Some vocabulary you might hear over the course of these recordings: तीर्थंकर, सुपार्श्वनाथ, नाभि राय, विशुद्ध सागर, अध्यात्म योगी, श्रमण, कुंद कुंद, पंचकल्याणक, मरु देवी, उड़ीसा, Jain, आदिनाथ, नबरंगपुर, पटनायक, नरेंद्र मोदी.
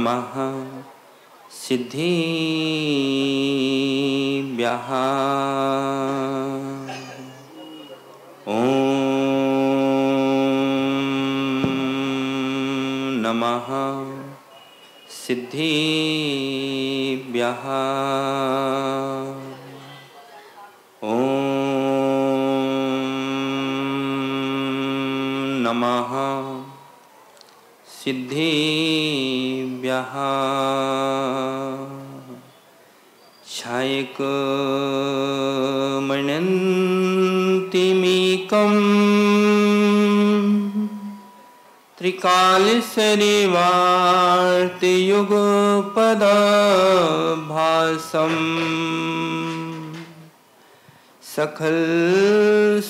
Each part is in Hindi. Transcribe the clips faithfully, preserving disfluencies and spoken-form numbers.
नमः सिद्धिभ्यः ॐ नमः सिद्धिभ्यः नमः सिद्धिभ्यः छायकमनन्तिमेकं त्रिकालसरिवार्तयुगपदभासम् सकल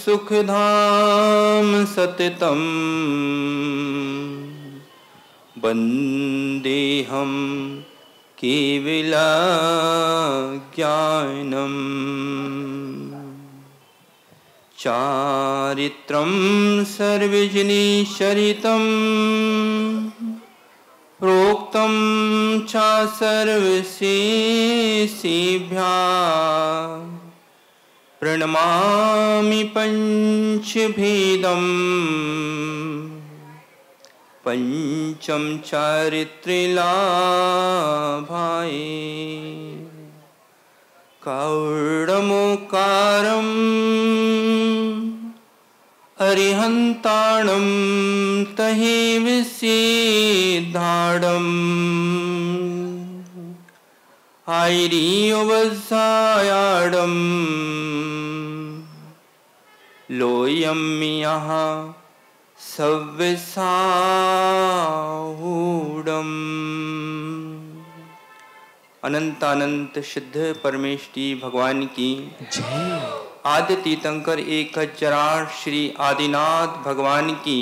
सुखधाम सततम वन्देहम केवलज्ञानम चारित्रं सर्वजनैश्चरितं प्रोक्तं च सर्वविशेषेभ्यः प्रणमामि पंचभेदं पंचम चारित्रिलाभाय कौर्डमुकारं अरिहंताणं तहेविसिद्धाडं आइरियोवसायाडं लोयम्यः सव्विसाहूडं अनंतानंत सिद्ध परमेश जी भगवान की आदि तीर्थंकर एक हजार आठ श्री आदिनाथ भगवान की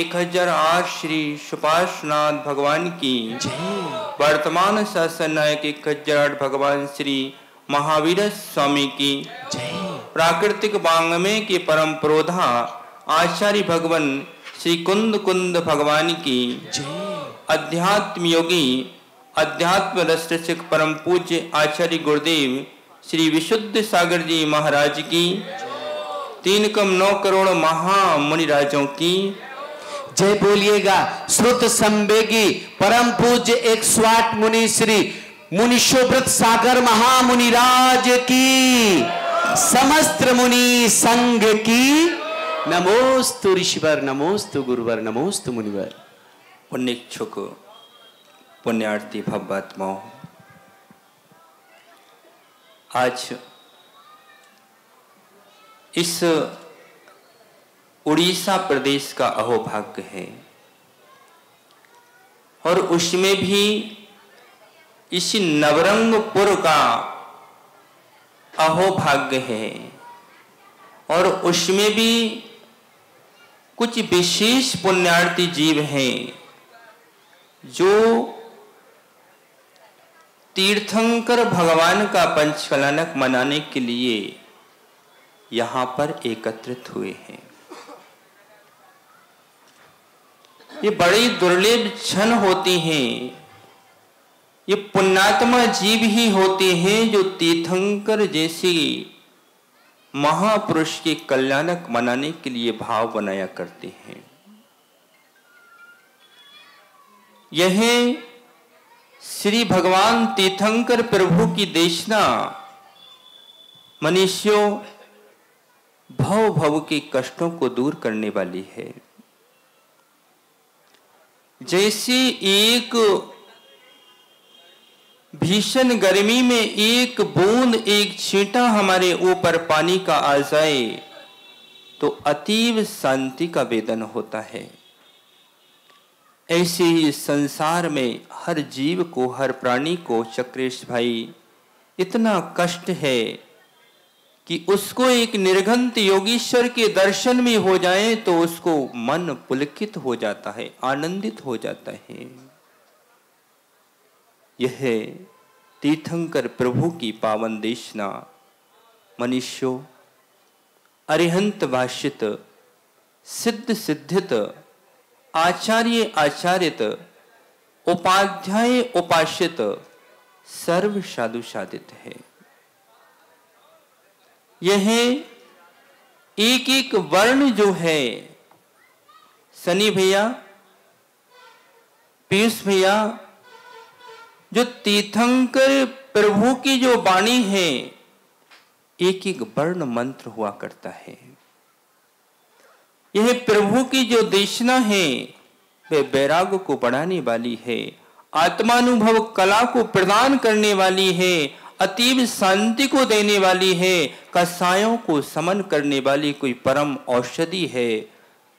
एक हजार आठ श्री सुपार्श्वनाथ भगवान की वर्तमान शासन नायक एक हजार आठ भगवान श्री महावीर स्वामी की प्राकृतिक वांगमय के परम प्रोधा आचार्य भगवान श्री कुंद कुंद भगवान की अध्यात्म योगी अध्यात्म रसरसिक परम पूज्य आचार्य गुरुदेव श्री विशुद्ध सागर जी महाराज की तीन कम नौ करोड़ महा मुनि राजों की जय बोलिएगा। श्रुत संवेगी परम पूज्य एक स्वाट मुनि श्री मुनिशोभृत सागर महामुनिराज की समस्त मुनि संघ की नमोस्तु ऋषिवर नमोस्तु गुरुवर नमोस्तु मुनिवर। पुण्यक्षुक पुण्यार्थी भव्यात्माओं, आज इस उड़ीसा प्रदेश का अहोभाग्य है और उसमें भी इसी नबरंगपुर का अहोभाग्य है और उसमें भी कुछ विशेष पुण्यार्थी जीव हैं जो तीर्थंकर भगवान का पंचकल्याणक मनाने के लिए यहाँ पर एकत्रित हुए हैं। ये बड़ी दुर्लभ क्षण होती हैं, ये पुण्यात्मा जीव ही होते हैं जो तीर्थंकर जैसे महापुरुष के कल्याणक मनाने के लिए भाव बनाया करते हैं। यह श्री भगवान तीर्थंकर प्रभु की देशना मनुष्यों भव भव के कष्टों को दूर करने वाली है। जैसे एक भीषण गर्मी में एक बूंद एक छींटा हमारे ऊपर पानी का आ जाए तो अतीव शांति का वेदन होता है, ऐसे ही संसार में हर जीव को हर प्राणी को चक्रेश भाई इतना कष्ट है कि उसको एक निर्घंत योगीश्वर के दर्शन में हो जाए तो उसको मन पुलकित हो जाता है, आनंदित हो जाता है। यह तीर्थंकर प्रभु की पावन देशना मनुष्यो अरिहंत भाषित सिद्ध सिद्धित आचार्य आचार्यत उपाध्याय उपासित सर्व साधु साधित है। यह एक एक वर्ण जो है सनी भैया, पीयूष भैया, जो तीर्थंकर प्रभु की जो वाणी है, एक एक वर्ण मंत्र हुआ करता है। यह प्रभु की जो देशना है वह वैराग्य को बढ़ाने वाली है, आत्मानुभव कला को प्रदान करने वाली है, अतीव शांति को देने वाली है, कषायों को समन करने वाली कोई परम औषधि है।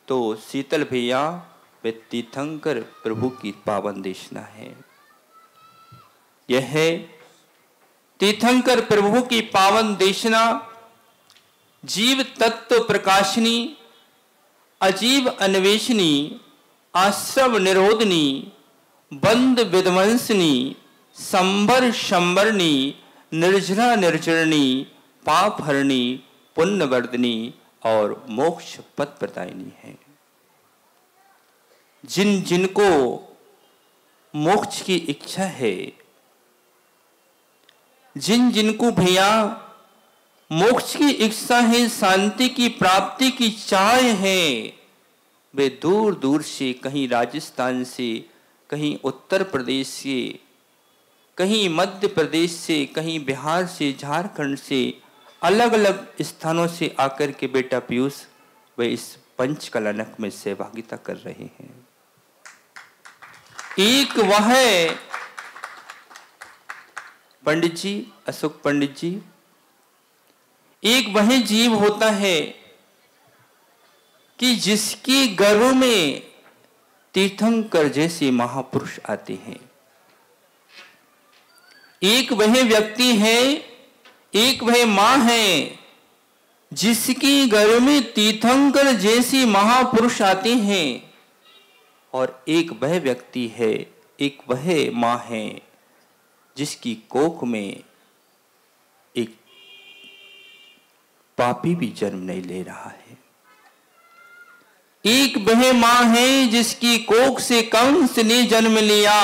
तो शीतल भैया वे तीर्थंकर प्रभु की पावन देशना है। यह है तीर्थंकर प्रभु की पावन देशना, जीव तत्व प्रकाशनी, अजीव अन्वेषणी, आश्रम निरोधनी, बंद विध्वंसनी, संभर संभरणी, निर्जरा निर्जरणी, पाप हरणी, पुण्य वर्धनी और मोक्ष पद प्रदायिनी है। जिन जिनको मोक्ष की इच्छा है, जिन जिनको भैया मोक्ष की इच्छा है, शांति की प्राप्ति की चाह है, वे दूर दूर से, कहीं राजस्थान से, कहीं उत्तर प्रदेश से, कहीं मध्य प्रदेश से, कहीं बिहार से, झारखंड से, अलग अलग स्थानों से आकर के बेटा पीयूष वे इस पंचकल्याणक में सहभागिता कर रहे हैं। एक वह पंडित जी, अशोक पंडित जी, एक वह जीव होता है कि जिसके घरों में तीर्थंकर जैसे महापुरुष आते हैं। एक वह व्यक्ति है, एक वह मां है जिसके घर में तीर्थंकर जैसी महापुरुष आते हैं, और एक वह व्यक्ति है, एक वह मां है जिसकी कोख में एक पापी भी जन्म नहीं ले रहा है। एक वह मां है जिसकी कोख से कंस ने जन्म लिया,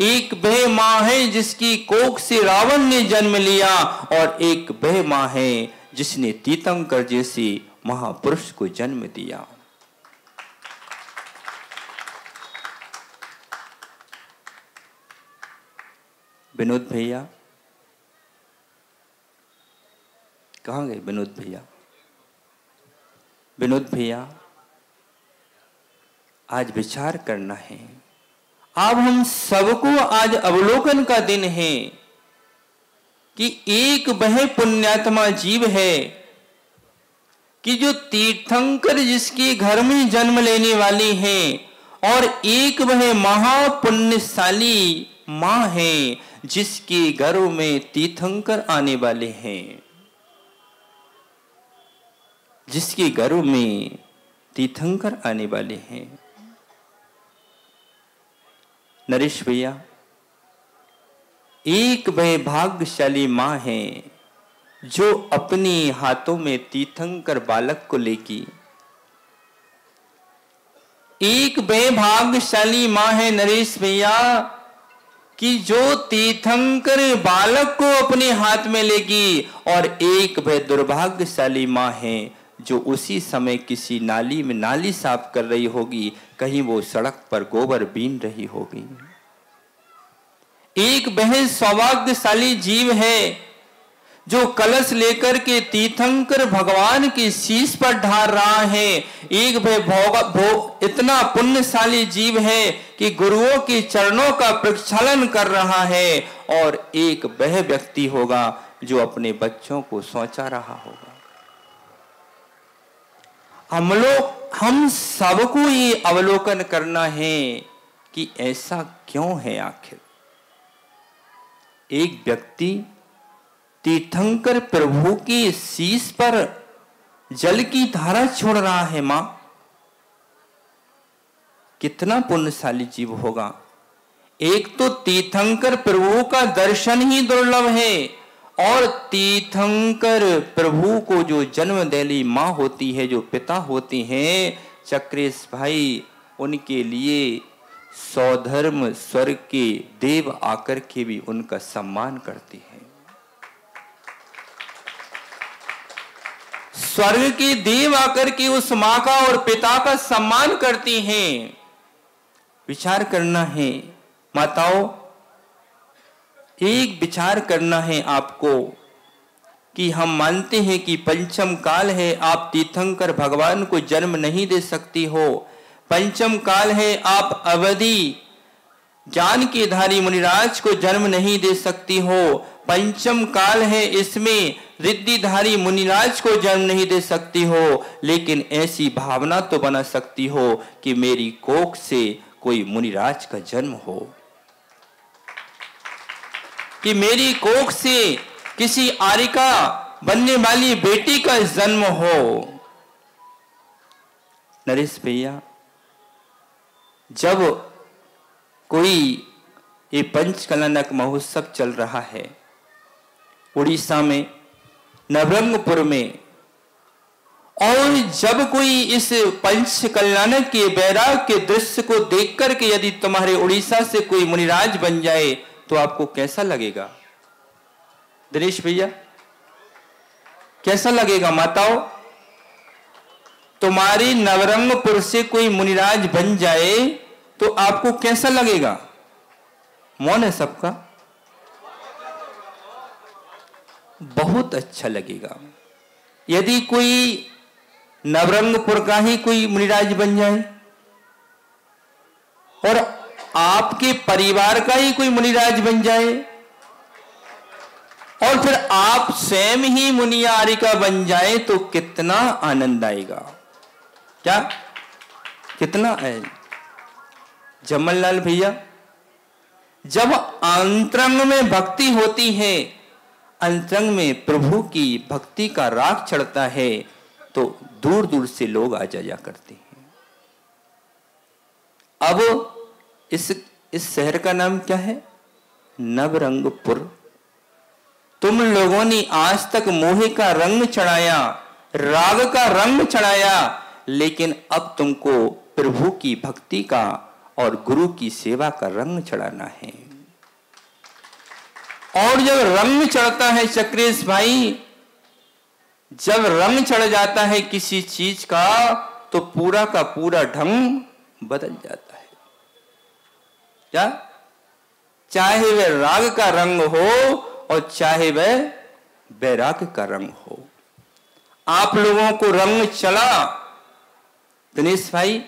एक वह मां है जिसकी कोख से रावण ने जन्म लिया, और एक वह मां है जिसने तीर्थंकर जैसी महापुरुष को जन्म दिया। विनोद भैया कहाँ गए? विनोद भैया, विनोद भैया आज विचार करना है। अब हम सबको आज अवलोकन का दिन है कि एक वह पुण्यात्मा जीव है कि जो तीर्थंकर जिसके घर में जन्म लेने वाली है, और एक वह महापुण्यशाली मां है जिसके घरों में तीर्थंकर आने वाले हैं, जिसके घरों में तीर्थंकर आने वाले हैं। नरेश भैया, एक वह भाग्यशाली माँ है जो अपने हाथों में तीर्थंकर बालक को लेगी। एक वह भाग्यशाली माँ है नरेश भैया कि जो तीर्थंकर बालक को अपने हाथ में लेगी, और एक वह दुर्भाग्यशाली माँ है जो उसी समय किसी नाली में नाली साफ कर रही होगी, कहीं वो सड़क पर गोबर बीन रही होगी। एक वह सौभाग्यशाली जीव है जो कलश लेकर के तीर्थंकर भगवान के शीश पर ढार रहा है। एक वह भोग, भोग इतना पुण्यशाली जीव है कि गुरुओं के चरणों का प्रक्षालन कर रहा है, और एक वह व्यक्ति होगा जो अपने बच्चों को सोचा रहा होगा। हम लोग हम सबको ये अवलोकन करना है कि ऐसा क्यों है आखिर। एक व्यक्ति तीर्थंकर प्रभु के शीश पर जल की धारा छोड़ रहा है मां, कितना पुण्यशाली जीव होगा। एक तो तीर्थंकर प्रभु का दर्शन ही दुर्लभ है, और तीर्थंकर प्रभु को जो जन्म देली माँ होती है, जो पिता होती हैं चक्रेश भाई, उनके लिए सौधर्म स्वर्ग के देव आकर के भी उनका सम्मान करती है। स्वर्ग के देव आकर के उस मां का और पिता का सम्मान करती हैं। विचार करना है माताओं, एक विचार करना है आपको कि हम मानते हैं कि पंचम काल है, आप तीर्थंकर भगवान को जन्म नहीं दे सकती हो। पंचम काल है, आप अवधि जान के धारी मुनिराज को जन्म नहीं दे सकती हो। पंचम काल है, इसमें रिद्धिधारी मुनिराज को जन्म नहीं दे सकती हो, लेकिन ऐसी भावना तो बना सकती हो कि मेरी कोख से कोई मुनिराज का जन्म हो, कि मेरी कोख से किसी आर्य का बनने वाली बेटी का जन्म हो। नरेश भैया, जब कोई ये पंचकल्याणक महोत्सव चल रहा है उड़ीसा में, नबरंगपुर में, और जब कोई इस पंचकल्याणक के बैराग के दृश्य को देख करके यदि तुम्हारे उड़ीसा से कोई मुनिराज बन जाए तो आपको कैसा लगेगा दिनेश भैया? कैसा लगेगा माताओं? तुम्हारी नवरंगपुर से कोई मुनिराज बन जाए तो आपको कैसा लगेगा? मौन है सबका, बहुत अच्छा लगेगा। यदि कोई नवरंगपुर का ही कोई मुनिराज बन जाए और आपके परिवार का ही कोई मुनिराज बन जाए और फिर आप स्वयं ही मुनियारिका बन जाए तो कितना आनंद आएगा। क्या कितना है जमनलाल भैया? जब अंतरंग में भक्ति होती है, अंतरंग में प्रभु की भक्ति का राग चढ़ता है तो दूर दूर से लोग आ जाया करते हैं। अब इस इस शहर का नाम क्या है? नवरंगपुर। तुम लोगों ने आज तक मोह का रंग चढ़ाया, राग का रंग चढ़ाया, लेकिन अब तुमको प्रभु की भक्ति का और गुरु की सेवा का रंग चढ़ाना है। और जब रंग चढ़ता है चक्रेश भाई, जब रंग चढ़ जाता है किसी चीज का तो पूरा का पूरा ढंग बदल जाता है। क्या? चाहे वह राग का रंग हो और चाहे वह बैराग का रंग हो। आप लोगों को रंग चला दिनेश भाई,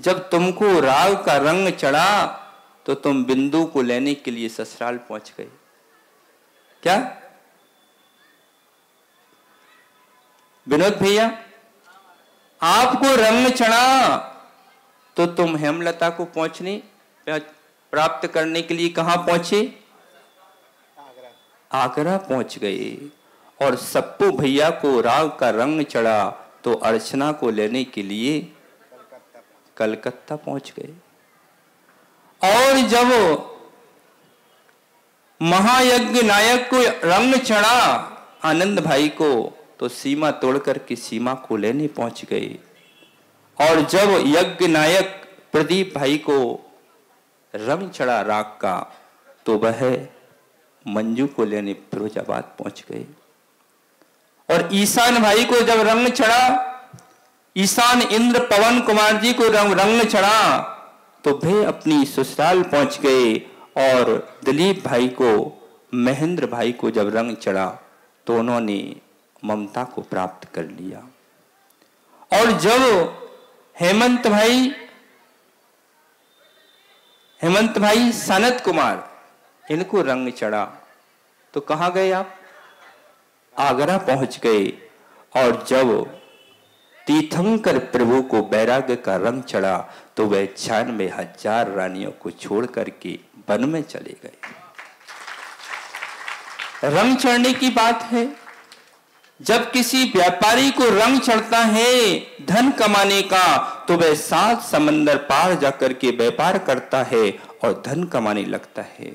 जब तुमको राग का रंग चढ़ा तो तुम बिंदु को लेने के लिए ससुराल पहुंच गए। क्या विनोद भैया, आपको रंग चढ़ा तो तुम हेमलता को पहुंचने प्राप्त करने के लिए कहां पहुंचे? आगरा पहुंच गए। और सप्पू भैया को राग का रंग चढ़ा तो अर्चना को लेने के लिए कलकत्ता पहुंच गए। और जब महायज्ञ नायक को रंग चढ़ा आनंद भाई को तो सीमा तोड़कर की सीमा को लेने पहुंच गए। और जब यज्ञ नायक प्रदीप भाई को रंग चढ़ा राग का तो वह मंजू को लेने फिरोजाबाद पहुंच गए। और ईशान भाई को जब रंग चढ़ा, ईशान इंद्र पवन कुमार जी को रंग रंग चढ़ा तो वे अपनी ससुराल पहुंच गए। और दिलीप भाई को, महेंद्र भाई को जब रंग चढ़ा तो उन्होंने ममता को प्राप्त कर लिया। और जब हेमंत भाई हेमंत भाई सनत कुमार, इनको रंग चढ़ा तो कहाँ गए आप? आगरा पहुंच गए। और जब तीर्थंकर प्रभु को बैराग्य का रंग चढ़ा तो वह छियानवे हजार रानियों को छोड़ करके वन में चले गए। रंग चढ़ने की बात है। जब किसी व्यापारी को रंग चढ़ता है धन कमाने का तो वह सात समंदर पार जाकर के व्यापार करता है और धन कमाने लगता है।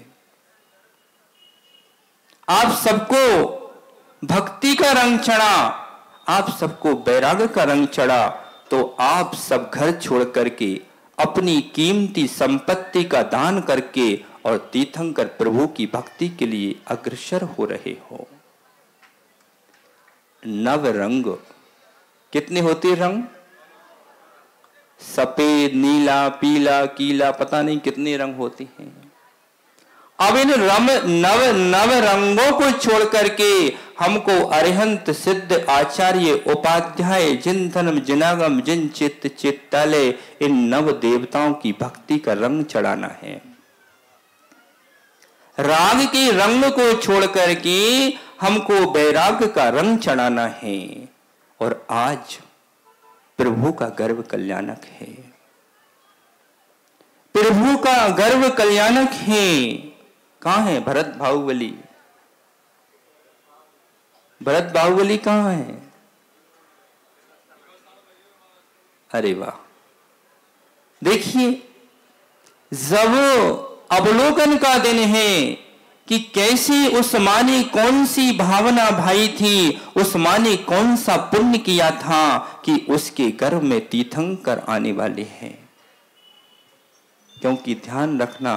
आप सबको भक्ति का रंग चढ़ा, आप सबको बैराग का रंग चढ़ा तो आप सब घर छोड़ करके अपनी कीमती संपत्ति का दान करके और तीर्थंकर प्रभु की भक्ति के लिए अग्रसर हो रहे हो। नव रंग कितने होते रंग? सफेद, नीला, पीला, कीला, पता नहीं कितने रंग होते हैं। अब इन रम नव नव रंगों को छोड़ करके हमको अरिहंत सिद्ध आचार्य उपाध्याय जिन धनम जिनागम जिन चित्त चित्तालय इन नव देवताओं की भक्ति का रंग चढ़ाना है। राग के रंग को छोड़ करके हमको बैराग का रंग चढ़ाना है। और आज प्रभु का गर्व कल्याणक है, प्रभु का गर्व कल्याणक है। कहाँ है भरत बाहुबली? भरत बाहुबली कहाँ है? अरे वाह, देखिए जब अवलोकन का दिन है कि कैसे उस माँ ने कौन सी भावना भाई थी, उस माँ ने कौन सा पुण्य किया था कि उसके गर्भ में तीर्थंकर आने वाले हैं। क्योंकि ध्यान रखना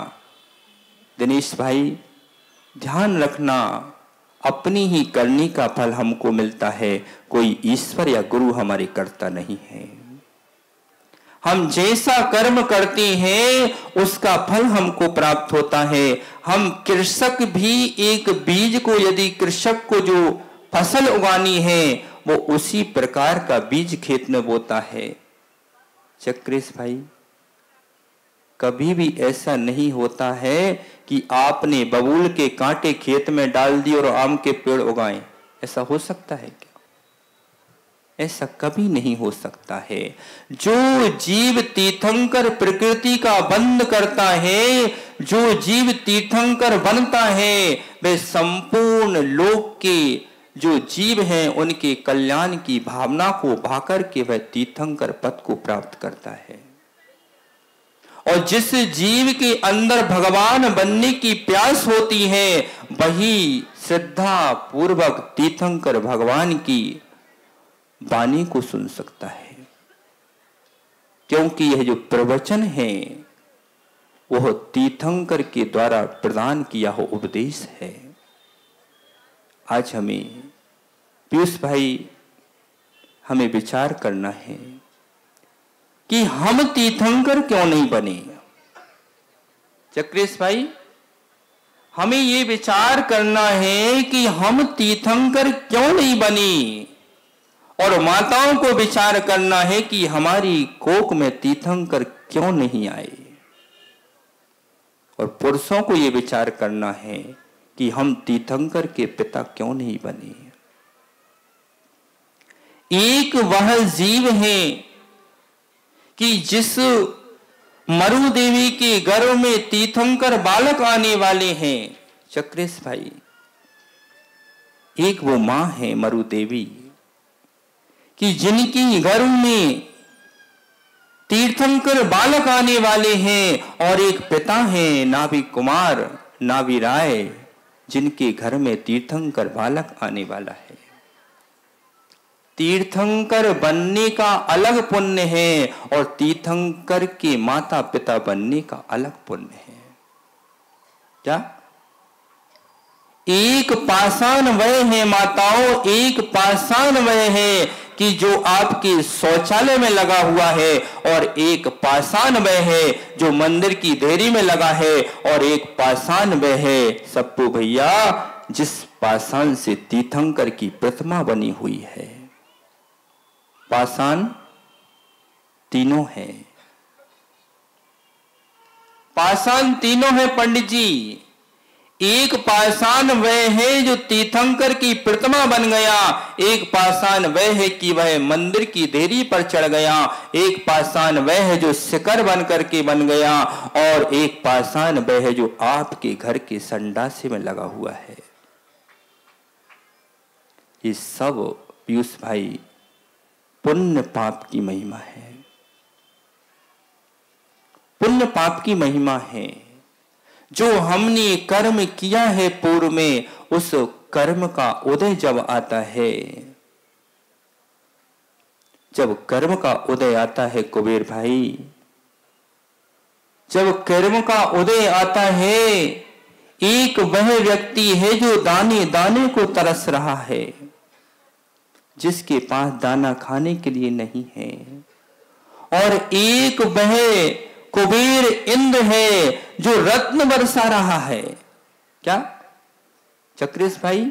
दिनेश भाई, ध्यान रखना अपनी ही करने का फल हमको मिलता है, कोई ईश्वर या गुरु हमारे करता नहीं है। हम जैसा कर्म करते हैं उसका फल हमको प्राप्त होता है। हम कृषक भी एक बीज को, यदि कृषक को जो फसल उगानी है वो उसी प्रकार का बीज खेत में बोता है। चक्रेश भाई, कभी भी ऐसा नहीं होता है कि आपने बबूल के कांटे खेत में डाल दिए और आम के पेड़ उगाए। ऐसा हो सकता है क्या? ऐसा कभी नहीं हो सकता है। जो जीव तीर्थंकर प्रकृति का बंध करता है, जो जीव तीर्थंकर बनता है, वह संपूर्ण लोक के जो जीव हैं उनके कल्याण की भावना को भाकर के वह तीर्थंकर पद को प्राप्त करता है। और जिस जीव के अंदर भगवान बनने की प्यास होती है वही श्रद्धा पूर्वक तीर्थंकर भगवान की वाणी को सुन सकता है। क्योंकि यह जो प्रवचन है वह तीर्थंकर के द्वारा प्रदान किया हो उपदेश है। आज हमें पीयूष भाई, हमें विचार करना है कि हम तीर्थंकर क्यों नहीं बने। चक्रेश भाई, हमें ये विचार करना है कि हम तीर्थंकर क्यों नहीं बने। और माताओं को विचार करना है कि हमारी कोख में तीर्थंकर क्यों नहीं आए। और पुरुषों को यह विचार करना है कि हम तीर्थंकर के पिता क्यों नहीं बने। एक वह जीव है कि जिस मरु देवी के गर्भ में तीर्थंकर बालक आने वाले हैं। चक्रेश भाई, एक वो मां है मरु देवी कि जिनकी गर्भ में तीर्थंकर बालक आने वाले हैं। और एक पिता है नाभि कुमार, नाभि राय, जिनके घर में तीर्थंकर बालक आने वाला है। तीर्थंकर बनने का अलग पुण्य है और तीर्थंकर के माता पिता बनने का अलग पुण्य है। क्या एक पाषाण वह है माताओं, एक पाषाण वह है कि जो आपके शौचालय में लगा हुआ है, और एक पाषाण वह है जो मंदिर की देहरी में लगा है, और एक पाषाण वह है सप्पू भैया जिस पाषाण से तीर्थंकर की प्रतिमा बनी हुई है। पाषाण तीनों है, पाषाण तीनों है पंडित जी। एक पाषाण वह है जो तीर्थंकर की प्रतिमा बन गया, एक पाषाण वह है कि वह मंदिर की देहरी पर चढ़ गया, एक पाषाण वह है जो शिखर बन करके बन गया, और एक पाषाण वह है जो आपके घर के संडासे में लगा हुआ है। ये सब पीयूष भाई पुण्य पाप की महिमा है, पुण्य पाप की महिमा है। जो हमने कर्म किया है पूर्व में, उस कर्म का उदय जब आता है, जब कर्म का उदय आता है कुबेर भाई, जब कर्म का उदय आता है, एक वह व्यक्ति है जो दाने दाने को तरस रहा है, जिसके पास दाना खाने के लिए नहीं है, और एक वह कुबेर इंद्र है जो रत्न बरसा रहा है। क्या चक्रेश भाई,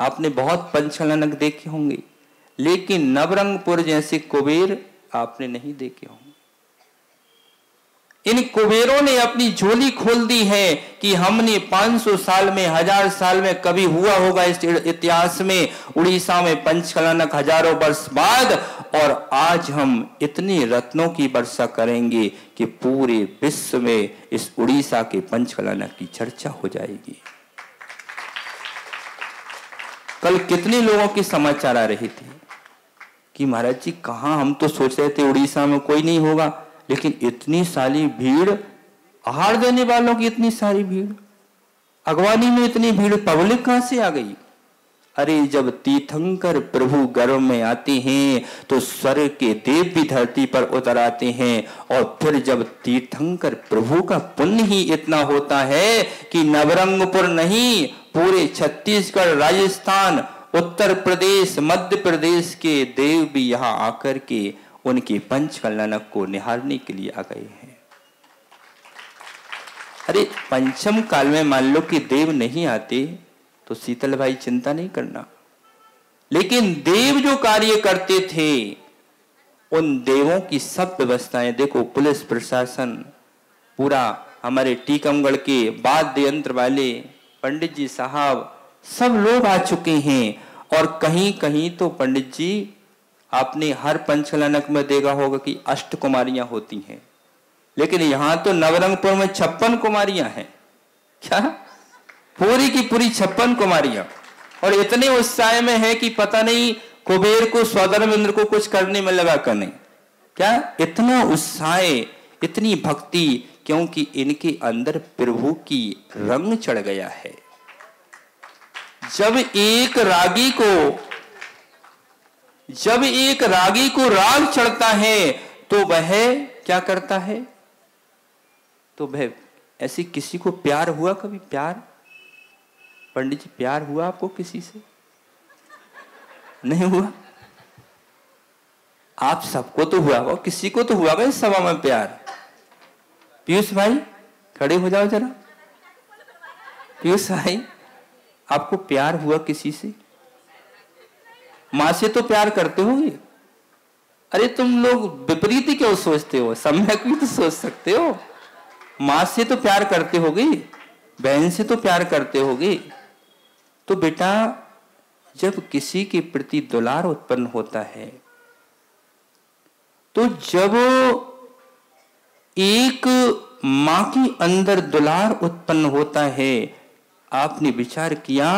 आपने बहुत पंचकल्याणक देखे होंगे, लेकिन नबरंगपुर जैसे कुबेर आपने नहीं देखे होंगे। इन कुबेरों ने अपनी झोली खोल दी है कि हमने पाँच सौ साल में, हजार साल में कभी हुआ होगा इस इतिहास में, उड़ीसा में पंचकल्याणक हजारों वर्ष बाद, और आज हम इतने रत्नों की वर्षा करेंगे कि पूरे विश्व में इस उड़ीसा के पंचकल्याणक की चर्चा हो जाएगी। कल कितने लोगों की समाचार आ रही थी कि महाराज जी कहाँ, हम तो सोच रहे थे उड़ीसा में कोई नहीं होगा, लेकिन इतनी सारी भीड़, आहार देने वालों की इतनी सारी भीड़, अगवानी में इतनी भीड़, पब्लिक कहां से आ गई? अरे जब तीर्थंकर प्रभु गर्भ में आते हैं तो स्वर्ग के देव भी धरती पर उतर आते हैं, और फिर जब तीर्थंकर प्रभु का पुण्य ही इतना होता है कि नवरंगपुर नहीं, पूरे छत्तीसगढ़, राजस्थान, उत्तर प्रदेश, मध्य प्रदेश के देव भी यहाँ आकर के उनके पंचकल्याणक को निहारने के लिए आ गए हैं। अरे पंचम काल में मान लो कि देव नहीं आते तो शीतल भाई चिंता नहीं करना, लेकिन देव जो कार्य करते थे उन देवों की सब व्यवस्थाएं देखो, पुलिस प्रशासन पूरा, हमारे टीकमगढ़ के वाद्य यंत्र वाले पंडित जी साहब, सब लोग आ चुके हैं। और कहीं कहीं तो पंडित जी, आपने हर पंचकल्याणक में देखा होगा कि अष्ट कुमारियां होती हैं, लेकिन यहां तो नवरंगपुर में छप्पन कुमारियां हैं। क्या पूरी की पूरी छप्पन कुमारियां, और इतने उत्साह में है कि पता नहीं कुबेर को, स्वधर्मेंद्र को कुछ करने में लगा कर नहीं, क्या इतना उत्साह, इतनी भक्ति, क्योंकि इनके अंदर प्रभु की रंग चढ़ गया है। जब एक रागी को जब एक रागी को राग चढ़ता है तो वह क्या करता है? तो वह ऐसे, किसी को प्यार हुआ कभी? प्यार, पंडित जी प्यार हुआ आपको किसी से? नहीं हुआ? आप सबको तो हुआ होगा, किसी को तो हुआ होगा इस सभा में प्यार। पीयूष भाई खड़े हो जाओ जरा, पीयूष भाई आपको प्यार हुआ किसी से? माँ से तो प्यार करते होंगे। अरे तुम लोग विपरीत ही क्यों सोचते हो, सम्यक भी तो सोच सकते हो। माँ से तो प्यार करते होगे, बहन से तो प्यार करते होगे। तो बेटा जब किसी के प्रति दुलार उत्पन्न होता है, तो जब एक माँ के अंदर दुलार उत्पन्न होता है, आपने विचार किया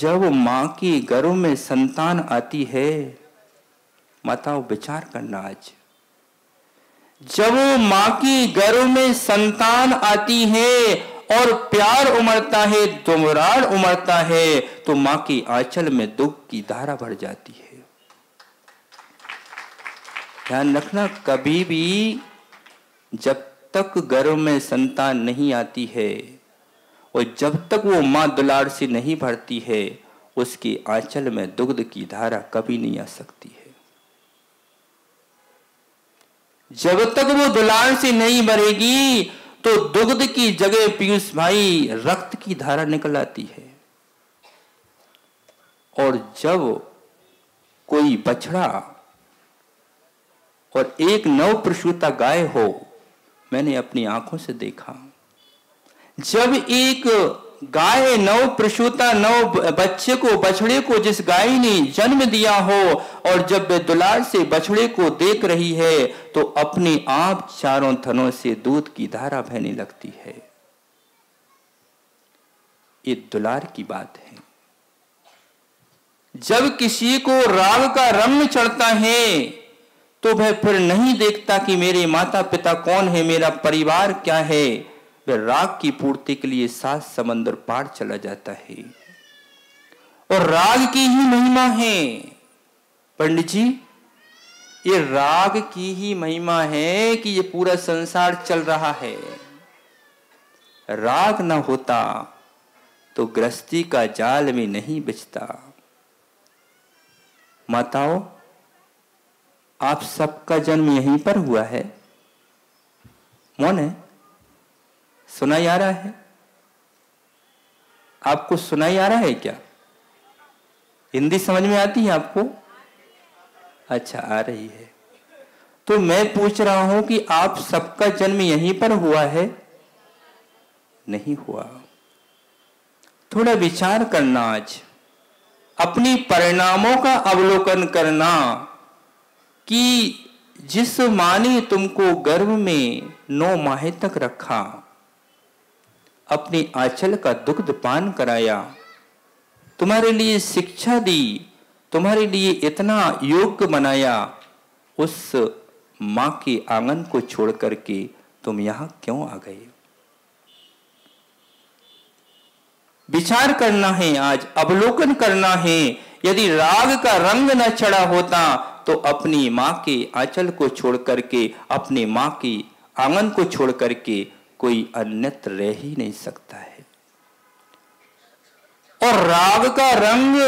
जब मां के गर्भ में संतान आती है, माताओं विचार करना आज, जब मां के गर्भ में संतान आती है और प्यार उमड़ता है, दुमरार उमड़ता है, तो मां के आंचल में दुख की धारा भर जाती है। ध्यान रखना, कभी भी जब तक गर्भ में संतान नहीं आती है और जब तक वो माँ दुलार से नहीं भरती है, उसके आंचल में दुग्ध की धारा कभी नहीं आ सकती है। जब तक वो दुलार से नहीं भरेगी तो दुग्ध की जगह पीयूष भाई रक्त की धारा निकल आती है। और जब कोई बछड़ा और एक नवप्रसूता गाय हो, मैंने अपनी आंखों से देखा, जब एक गाय नव प्रसूता नव बच्चे को, बछड़े को जिस गाय ने जन्म दिया हो, और जब वे दुलार से बछड़े को देख रही है, तो अपने आप चारों थनों से दूध की धारा बहने लगती है। ये दुलार की बात है। जब किसी को राग का रंग चढ़ता है तो वह फिर नहीं देखता कि मेरे माता पिता कौन है, मेरा परिवार क्या है, राग की पूर्ति के लिए सात समंदर पार चला जाता है। और राग की ही महिमा है पंडित जी, ये राग की ही महिमा है कि ये पूरा संसार चल रहा है। राग न होता तो गृहस्थी का जाल में नहीं बचता। माताओं, आप सबका जन्म यहीं पर हुआ है। मौन है, सुनाई आ रहा है? आपको सुनाई आ रहा है क्या? हिंदी समझ में आती है आपको? अच्छा, आ रही है। तो मैं पूछ रहा हूं कि आप सबका जन्म यहीं पर हुआ है? नहीं हुआ। थोड़ा विचार करना, आज अपनी परिणामों का अवलोकन करना कि जिस माँ ने तुमको गर्भ में नौ माह तक रखा, अपने आंचल का दुग्ध पान कराया, तुम्हारे लिए शिक्षा दी, तुम्हारे लिए इतना योग्य बनाया, उस माँ के आंगन को छोड़ करके तुम यहां क्यों आ गए? विचार करना है, आज अवलोकन करना है। यदि राग का रंग न चढ़ा होता तो अपनी माँ के आंचल को छोड़ करके, अपनी माँ के आंगन को छोड़ करके कोई अन्यत्र रह ही नहीं सकता है। और राग का रंग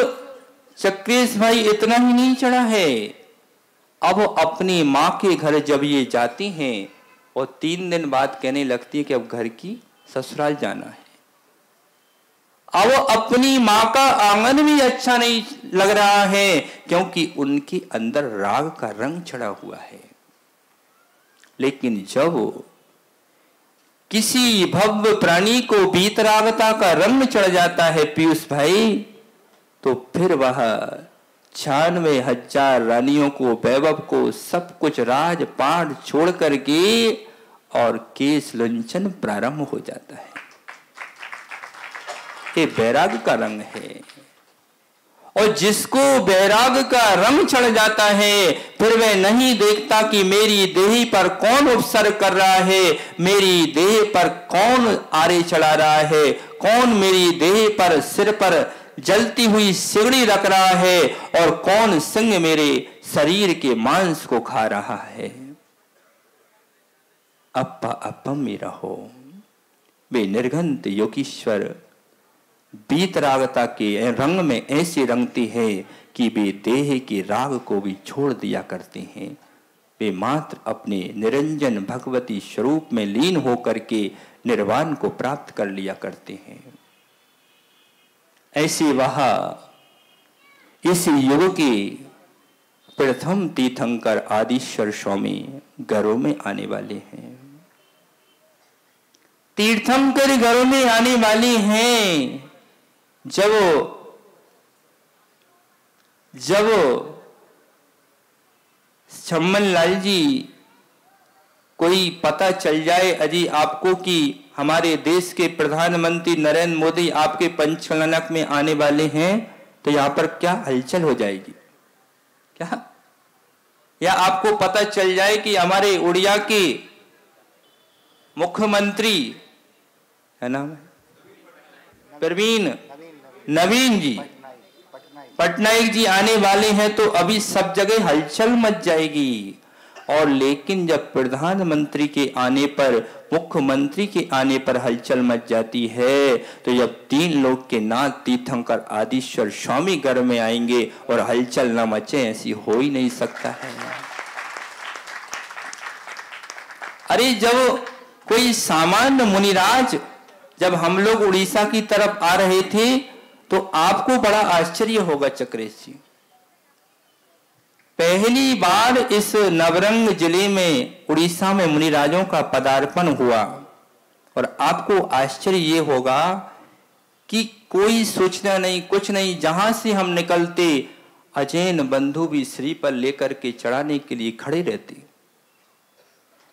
चक्रेश भाई इतना ही नहीं चढ़ा है। अब अपनी माँ के घर जब ये जाती हैं और तीन दिन बाद कहने लगती है कि अब घर की ससुराल जाना है। अब अपनी माँ का आंगन भी अच्छा नहीं लग रहा है, क्योंकि उनके अंदर राग का रंग चढ़ा हुआ है। लेकिन जब किसी भव्य प्राणी को बीतरागता का रंग चढ़ जाता है पीयूष भाई, तो फिर वह छियानवे हजार रानियों को, वैभव को, सब कुछ राज पाठ छोड़ करके और केस लंचन प्रारंभ हो जाता है। ये बैराग का रंग है। और जिसको बैराग का रंग चढ़ जाता है, फिर वह नहीं देखता कि मेरी देह पर कौन उपसर्ग कर रहा है, मेरी देह पर कौन आरे चढ़ा रहा है, कौन मेरी देह पर, सिर पर जलती हुई सिगड़ी रख रहा है और कौन सिंह मेरे शरीर के मांस को खा रहा है। अप्पा अप्पम मेरा हो, वे निर्घंत योगीश्वर बीतरागता के रंग में ऐसे रंगती है कि वे देह के राग को भी छोड़ दिया करते हैं। वे मात्र अपने निरंजन भगवती स्वरूप में लीन होकर के निर्वाण को प्राप्त कर लिया करते हैं। ऐसे वह इस युग के प्रथम तीर्थंकर आदिश्वर स्वामी घरों में आने वाले हैं। तीर्थंकर घरों में आने वाले हैं। जब जब श्रमण लाल जी, कोई पता चल जाए अजी आपको कि हमारे देश के प्रधानमंत्री नरेंद्र मोदी आपके पंचकल्याणक में आने वाले हैं, तो यहाँ पर क्या हलचल हो जाएगी क्या? या आपको पता चल जाए कि हमारे उड़िया के मुख्यमंत्री है ना प्रवीण नवीन जी पटनायक जी आने वाले हैं, तो अभी सब जगह हलचल मच जाएगी। और लेकिन जब प्रधानमंत्री के आने पर, मुख्यमंत्री के आने पर हलचल मच जाती है, तो जब तीन लोग के नाथ तीर्थंकर आदिश्वर स्वामी घर में आएंगे और हलचल ना मचे, ऐसी हो ही नहीं सकता है। अरे जब कोई सामान्य मुनिराज, जब हम लोग उड़ीसा की तरफ आ रहे थे, तो आपको बड़ा आश्चर्य होगा चक्रेश जी, पहली बार इस नवरंग जिले में, उड़ीसा में मुनिराजों का पदार्पण हुआ। और आपको आश्चर्य ये होगा कि कोई सूचना नहीं, कुछ नहीं, जहां से हम निकलते अजैन बंधु भी श्री पर लेकर के चढ़ाने के लिए खड़े रहते।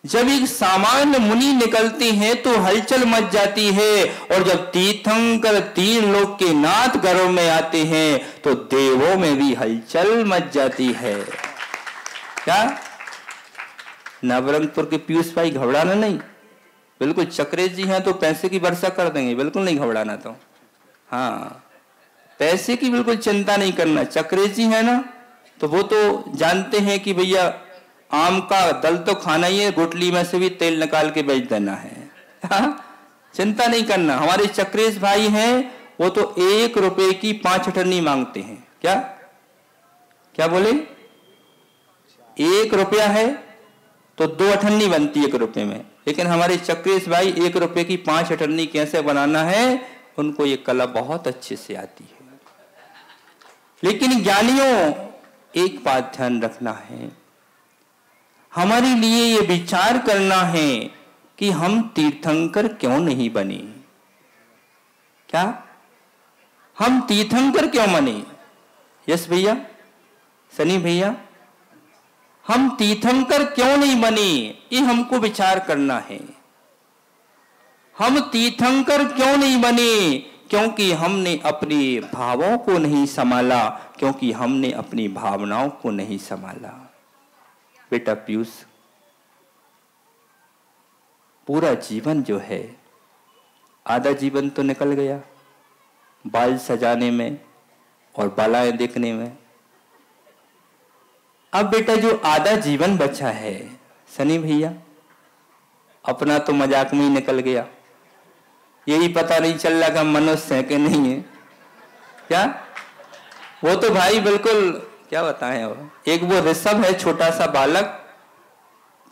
जब एक सामान्य मुनि निकलते हैं तो हलचल मच जाती है, और जब तीर्थंकर तीन लोग के नाथ घरों में आते हैं तो देवों में भी हलचल मच जाती है। क्या नबरंगपुर के पीयूष भाई, घबराना नहीं बिल्कुल। चक्रेश जी हैं तो पैसे की वर्षा कर देंगे, बिल्कुल नहीं घबराना। तो हाँ, पैसे की बिल्कुल चिंता नहीं करना। चक्रेश जी है ना, तो वो तो जानते हैं कि भैया आम का दल तो खाना ही है, गुटली में से भी तेल निकाल के बेच देना है, हा? चिंता नहीं करना। हमारे चक्रेश भाई हैं, वो तो एक रुपए की पांच अठन्नी मांगते हैं। क्या क्या बोले? एक रुपया है तो दो अठन्नी बनती है एक रुपए में, लेकिन हमारे चक्रेश भाई एक रुपए की पांच अठन्नी कैसे बनाना है, उनको ये कला बहुत अच्छे से आती है। लेकिन ज्ञानियों, एक बात ध्यान रखना है, हमारे लिए ये विचार करना है कि हम तीर्थंकर क्यों नहीं बने। क्या हम तीर्थंकर क्यों बने? यस भैया, सनी भैया, हम तीर्थंकर क्यों नहीं बने, ये हमको विचार करना है। हम तीर्थंकर क्यों नहीं बने? क्योंकि हमने अपने भावों को नहीं संभाला, क्योंकि हमने अपनी भावनाओं को नहीं संभाला। बेटा पीयूष, पूरा जीवन जो है, आधा जीवन तो निकल गया बाल सजाने में और बालाएं देखने में। अब बेटा जो आधा जीवन बचा है, सनी भैया, अपना तो मजाक में ही निकल गया। यही पता नहीं चल रहा कि मनुष्य है कि नहीं है। क्या वो तो भाई बिल्कुल, क्या बताएं। और एक वो ऋषभ है, छोटा सा बालक,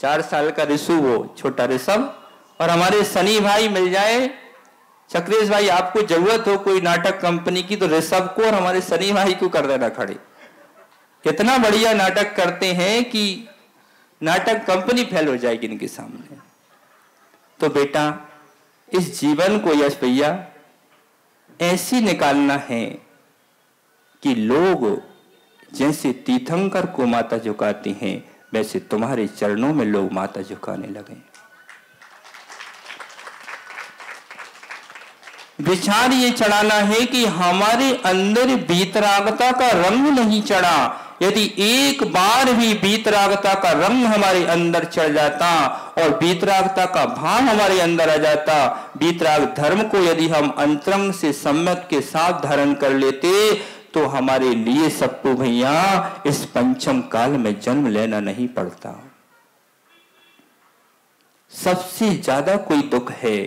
चार साल का ऋषु, वो छोटा ऋषभ। और हमारे सनी भाई मिल जाए, चक्रेश भाई आपको जरूरत हो कोई नाटक कंपनी की तो ऋषभ को और हमारे सनी भाई को कर देना खड़े। कितना बढ़िया नाटक करते हैं कि नाटक कंपनी फेल हो जाएगी इनके सामने। तो बेटा इस जीवन को, यश भैया, ऐसी निकालना है कि लोग जैसे तीर्थंकर को माता झुकाते हैं, वैसे तुम्हारे चरणों में लोग माता झुकाने लगे। विचार ये चढ़ाना है कि हमारे अंदर वीतरागता का रंग नहीं चढ़ा। यदि एक बार भी वीतरागता का रंग हमारे अंदर चढ़ जाता और वीतरागता का भाव हमारे अंदर आ जाता, वीतराग धर्म को यदि हम अंतरंग से सम्यक के साथ धारण कर लेते, तो हमारे लिए सबको भैया इस पंचम काल में जन्म लेना नहीं पड़ता। सबसे ज्यादा कोई दुख है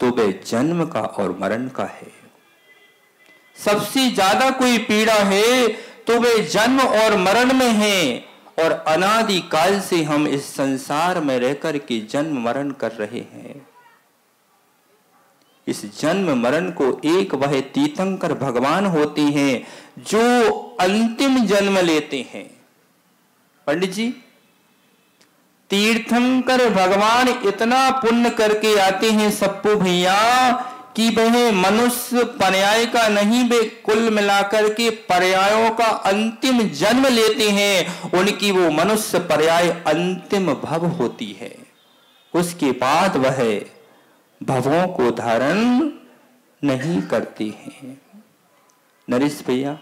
तो वे जन्म का और मरण का है। सबसे ज्यादा कोई पीड़ा है तो वे जन्म और मरण में है। और अनादि काल से हम इस संसार में रहकर के जन्म मरण कर रहे हैं। इस जन्म मरण को एक वह तीर्थंकर भगवान होते हैं जो अंतिम जन्म लेते हैं। पंडित जी, तीर्थंकर भगवान इतना पुण्य करके आते हैं सप्पू भैया कि वह मनुष्य पर्याय का नहीं, वे कुल मिलाकर के पर्यायों का अंतिम जन्म लेते हैं। उनकी वो मनुष्य पर्याय अंतिम भव होती है। उसके बाद वह भवों को धारण नहीं करते हैं। नरेश भैया,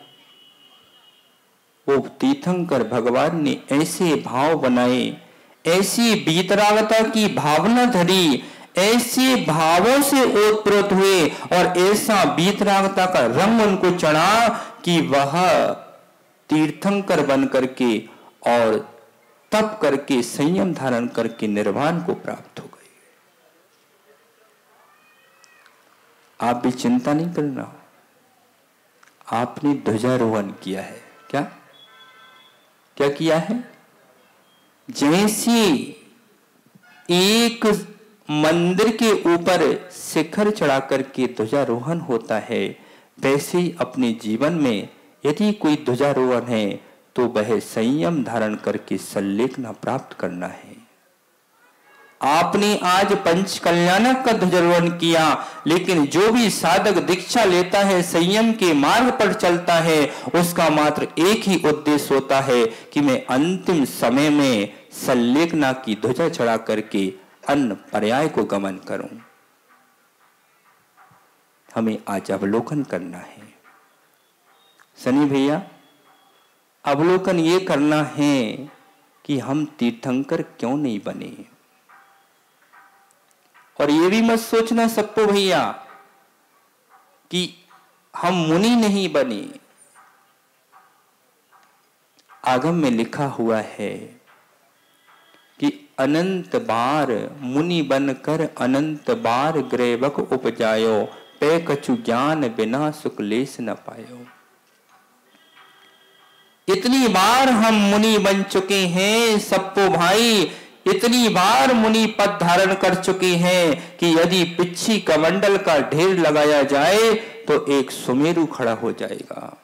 वो तीर्थंकर भगवान ने ऐसे भाव बनाए, ऐसी वीतरागता की भावना धरी, ऐसे भावों से ओतप्रोत हुए और ऐसा वीतरागता का रंग उनको चढ़ा कि वह तीर्थंकर बन करके और तप करके संयम धारण करके निर्वाण को प्राप्त हो गए। आप भी चिंता नहीं करना, आपने ध्वजारोहण किया है। क्या क्या किया है? जैसे एक मंदिर के ऊपर शिखर चढ़ा करके ध्वजारोहण होता है, वैसे ही अपने जीवन में यदि कोई ध्वजारोहण है तो वह संयम धारण करके संलेखना प्राप्त करना है। आपने आज पंचकल्याणक का ध्वजारोहण किया, लेकिन जो भी साधक दीक्षा लेता है, संयम के मार्ग पर चलता है, उसका मात्र एक ही उद्देश्य होता है कि मैं अंतिम समय में संलेखना की ध्वजा चढ़ा करके अन्य पर्याय को गमन करूं। हमें आज अवलोकन करना है। सनी भैया, अवलोकन ये करना है कि हम तीर्थंकर क्यों नहीं बने। और ये भी मत सोचना सबको भैया कि हम मुनि नहीं बने। आगम में लिखा हुआ है अनंत बार मुनि बन कर अनंत बार ग्रेवक उपजायो, पे कछु ज्ञान बिना सुकलेश न पायो। इतनी बार हम मुनि बन चुके हैं सबको भाई, इतनी बार मुनि पद धारण कर चुके हैं कि यदि पिछी कमंडल का ढेर लगाया जाए तो एक सुमेरु खड़ा हो जाएगा।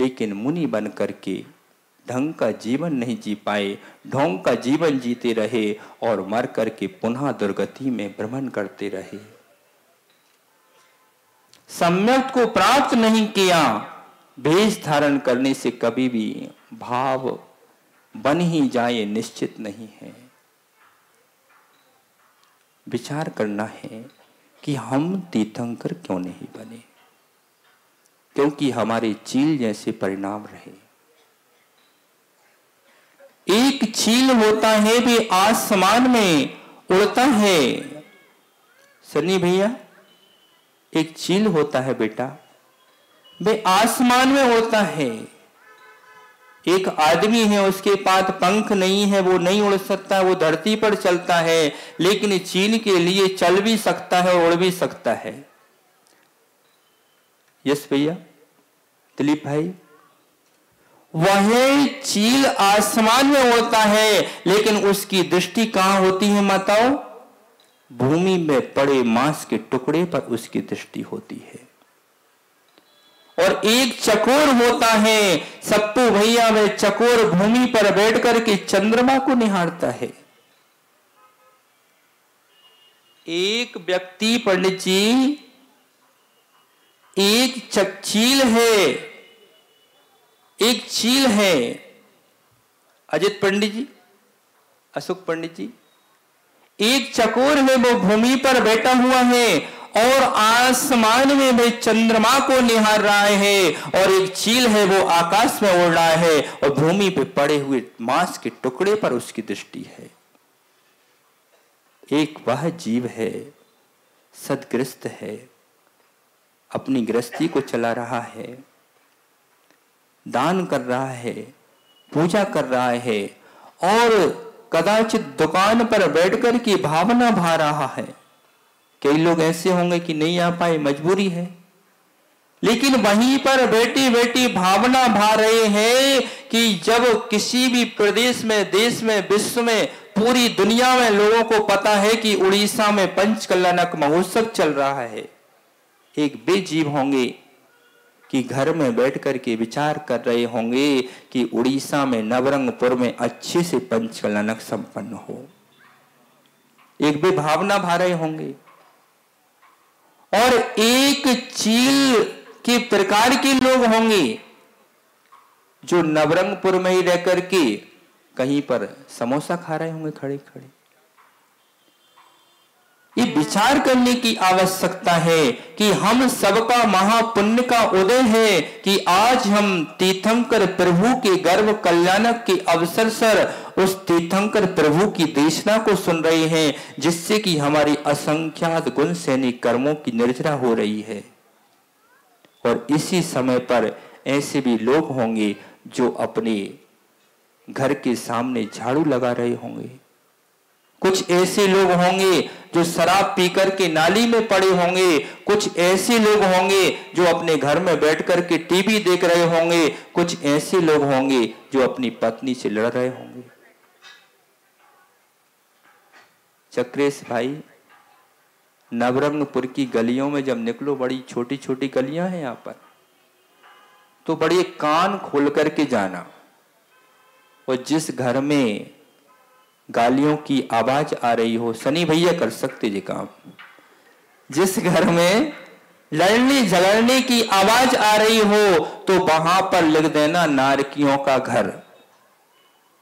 लेकिन मुनि बन करके ढंग का जीवन नहीं जी पाए, ढोंग का जीवन जीते रहे और मर करके पुनः दुर्गति में भ्रमण करते रहे। सम्यक को प्राप्त नहीं किया। भेष धारण करने से कभी भी भाव बन ही जाए निश्चित नहीं है। विचार करना है कि हम तीर्थंकर क्यों नहीं बने, क्योंकि हमारे चील जैसे परिणाम रहे। एक चील होता है भी आसमान में उड़ता है। सनी भैया एक चील होता है बेटा, वे आसमान में उड़ता है। एक आदमी है, उसके पास पंख नहीं है, वो नहीं उड़ सकता, वो धरती पर चलता है, लेकिन चील के लिए चल भी सकता है, उड़ भी सकता है। यस भैया, दिलीप भाई, वह चील आसमान में उड़ता है, लेकिन उसकी दृष्टि कहाँ होती है माताओं? भूमि में पड़े मांस के टुकड़े पर उसकी दृष्टि होती है। और एक चकोर होता है सप्पू भैया, वह चकोर भूमि पर बैठ करके चंद्रमा को निहारता है। एक व्यक्ति पंडित जी एक चील है, एक चील है। अजित पंडित जी, अशोक पंडित जी, एक चकोर है, वो भूमि पर बैठा हुआ है और आसमान में वे चंद्रमा को निहार रहा है, और एक चील है वो आकाश में उड़ रहा है और भूमि पे पड़े हुए मांस के टुकड़े पर उसकी दृष्टि है। एक वह जीव है सदगृहस्थ है, अपनी गृहस्थी को चला रहा है, दान कर रहा है, पूजा कर रहा है, और कदाचित दुकान पर बैठकर की भावना भा रहा है। कई लोग ऐसे होंगे कि नहीं आ पाए, मजबूरी है, लेकिन वहीं पर बैठी बैठी भावना भा रहे हैं कि जब किसी भी प्रदेश में, देश में, विश्व में, पूरी दुनिया में लोगों को पता है कि उड़ीसा में पंचकल्याणक महोत्सव चल रहा है, एक बेजीव होंगे कि घर में बैठकर के विचार कर रहे होंगे कि उड़ीसा में नबरंगपुर में अच्छे से पंचकल्याणक संपन्न हो, एक बेभावना भा रहे होंगे। और एक चील के प्रकार के लोग होंगे जो नवरंगपुर में ही रह करके कहीं पर समोसा खा रहे होंगे खड़े खड़े। ये विचार करने की आवश्यकता है कि हम सबका महापुण्य का उदय है कि आज हम तीर्थंकर प्रभु के गर्भ कल्याणक के अवसर पर उस तीर्थंकर प्रभु की देशना को सुन रहे हैं, जिससे कि हमारी असंख्यात गुण सैनी कर्मों की निर्जरा हो रही है। और इसी समय पर ऐसे भी लोग होंगे जो अपने घर के सामने झाड़ू लगा रहे होंगे, कुछ ऐसे लोग होंगे जो शराब पीकर के नाली में पड़े होंगे, कुछ ऐसे लोग होंगे जो अपने घर में बैठकर के टीवी देख रहे होंगे, कुछ ऐसे लोग होंगे जो अपनी पत्नी से लड़ रहे होंगे। चक्रेश भाई, नवरंगपुर की गलियों में जब निकलो, बड़ी छोटी छोटी गलियां हैं यहाँ पर, तो बड़े कान खोल करके जाना। और जिस घर में गालियों की आवाज आ रही हो, सनी भैया कर सकते जी काम, जिस घर में लड़ने झगड़ने की आवाज आ रही हो तो वहां पर लिख देना नारकियों का घर,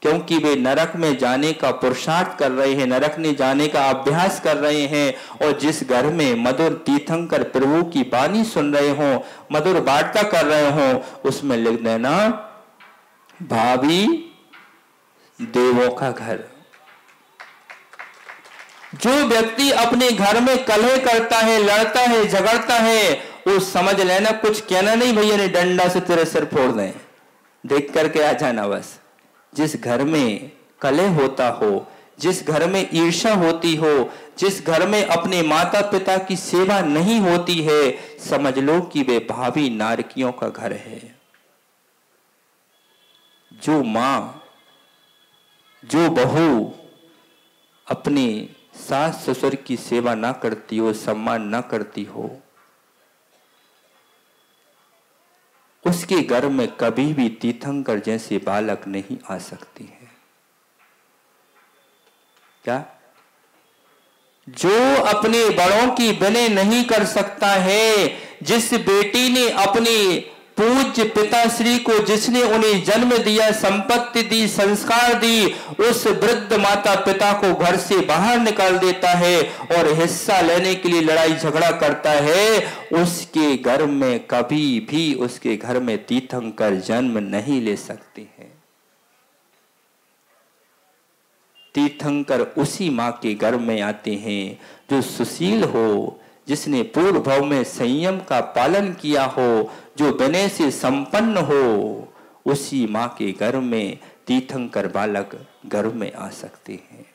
क्योंकि वे नरक में जाने का पुरुषार्थ कर रहे हैं, नरक में जाने का अभ्यास कर रहे हैं। और जिस घर में मधुर तीर्थंकर प्रभु की वाणी सुन रहे हो, मधुर वार्ता कर रहे हो, उसमें लिख देना भावी देवों का घर। जो व्यक्ति अपने घर में कलह करता है, लड़ता है, झगड़ता है, वो समझ लेना कुछ कहना नहीं, भैया ने डंडा से तेरे सर फोड़ दें, देख करके आ जाना बस। जिस घर में कलह होता हो, जिस घर में ईर्ष्या होती हो, जिस घर में अपने माता पिता की सेवा नहीं होती है, समझ लो कि वे भावी नारकियों का घर है। जो माँ, जो बहू अपने सास ससुर की सेवा ना करती हो, सम्मान ना करती हो, उसके घर में कभी भी तीर्थंकर जैसे बालक नहीं आ सकती है। क्या जो अपने बड़ों की विनय नहीं कर सकता है, जिस बेटी ने अपने पूज्य पिताश्री को, जिसने उन्हें जन्म दिया, संपत्ति दी, संस्कार दी, उस वृद्ध माता पिता को घर से बाहर निकाल देता है और हिस्सा लेने के लिए लड़ाई झगड़ा करता है, उसके घर में कभी भी, उसके घर में तीर्थंकर जन्म नहीं ले सकती है। तीर्थंकर उसी माँ के घर में आते हैं जो सुशील हो, जिसने पूर्व भाव में संयम का पालन किया हो, जो विनय से संपन्न हो, उसी माँ के घर में तीर्थंकर बालक घर में आ सकते हैं।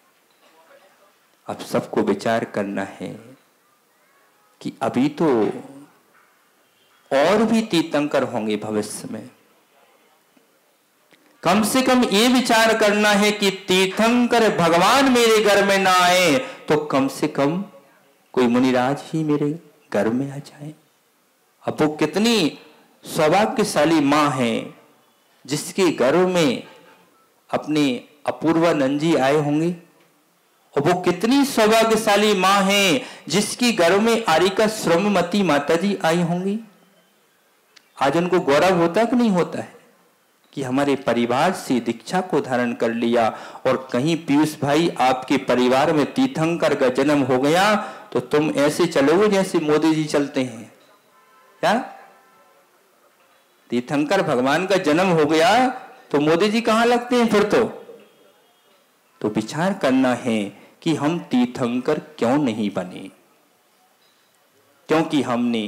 अब सबको विचार करना है कि अभी तो और भी तीर्थंकर होंगे भविष्य में, कम से कम ये विचार करना है कि तीर्थंकर भगवान मेरे घर में ना आए तो कम से कम कोई मुनिराज ही मेरे घर में आ जाए। अब वो कितनी सौभाग्यशाली माँ है जिसके घर में अपने अपूर्वा नंजी आए होंगे, और वो कितनी सौभाग्यशाली माँ है जिसके घर में आरिका श्रममती माताजी आई होंगी। आज उनको गौरव होता कि नहीं होता है कि हमारे परिवार से दीक्षा को धारण कर लिया, और कहीं पीयूष भाई आपके परिवार में तीर्थंकर का जन्म हो गया तो तुम ऐसे चलोगे जैसे मोदी जी चलते हैं क्या? तीर्थंकर भगवान का जन्म हो गया तो मोदी जी कहाँ लगते हैं फिर? तो तो विचार करना है कि हम तीर्थंकर क्यों नहीं बने, क्योंकि हमने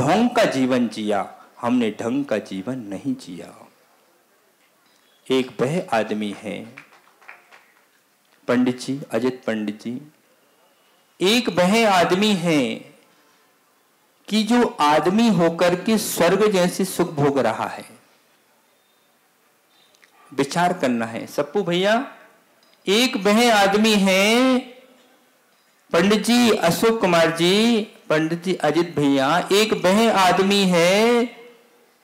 ढोंग का जीवन जिया, हमने ढंग का जीवन नहीं जिया। एक वह आदमी है पंडित जी, अजित पंडित जी, एक वह आदमी है कि जो आदमी होकर के स्वर्ग जैसे सुख भोग रहा है। विचार करना है सप्पू भैया, एक वह आदमी है पंडित जी, अशोक कुमार जी, पंडित जी, अजित भैया, एक वह आदमी है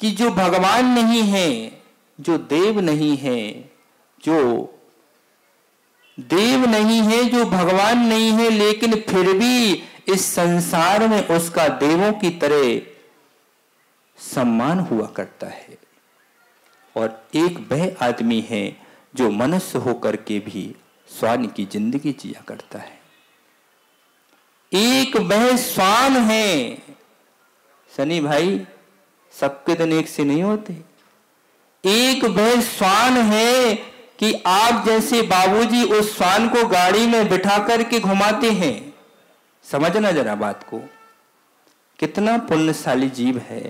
कि जो भगवान नहीं है, जो देव नहीं है, जो देव नहीं है, जो भगवान नहीं है, लेकिन फिर भी इस संसार में उसका देवों की तरह सम्मान हुआ करता है। और एक वह आदमी है जो मनुष्य होकर के भी स्वान की जिंदगी जिया करता है। एक वह स्वान है, सनी भाई सबके दिन एक से नहीं होते, एक वह स्वान है कि आप जैसे बाबूजी उस स्वान को गाड़ी में बिठा करके घुमाते हैं। समझना जरा बात को, कितना पुण्यशाली जीव है